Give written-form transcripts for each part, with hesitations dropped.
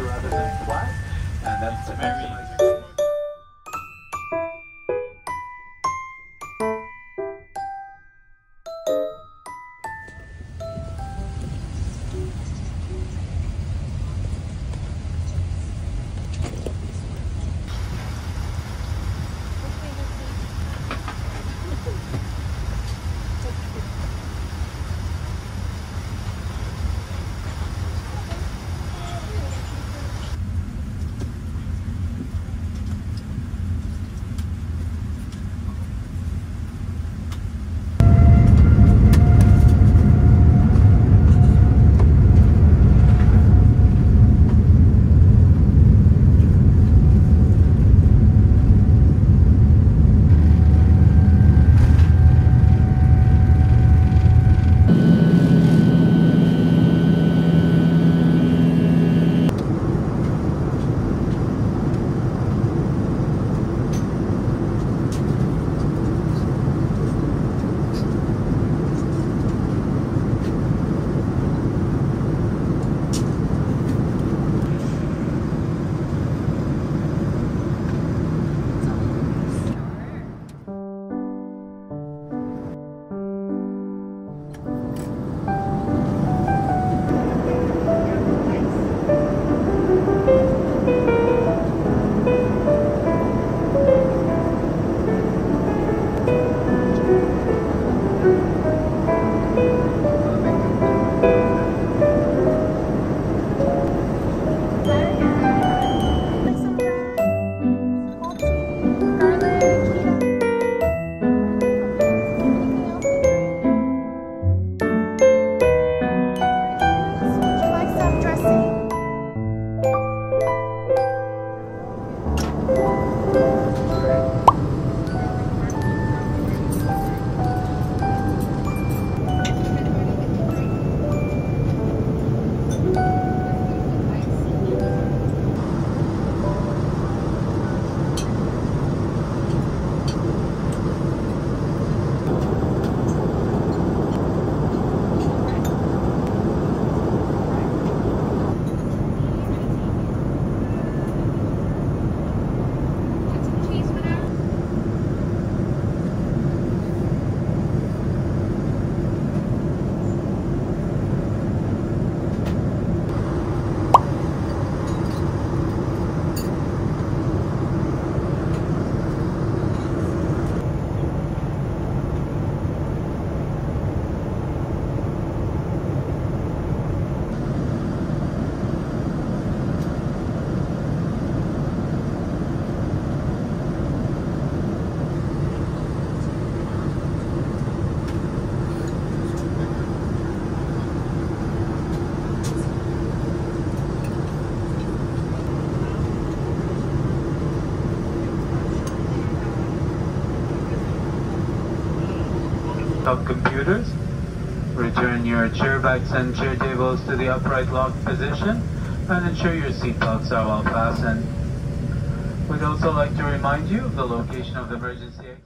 Rather than flat, and that's a very of computers. Return your chair backs and chair tables to the upright locked position and ensure your seatbelts are well fastened. We'd also like to remind you of the location of the emergency exit.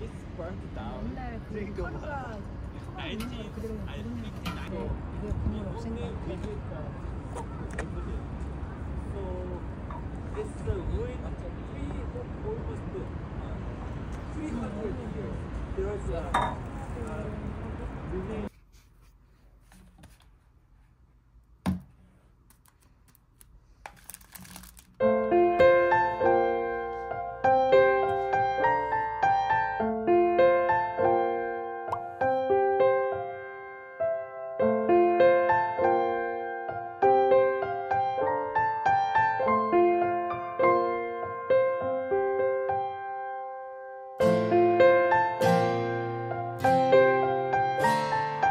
It's burnt down. Think of that. It's 1959. We opened it, we did everything. So it's the ruin of the almost 300 years. There was a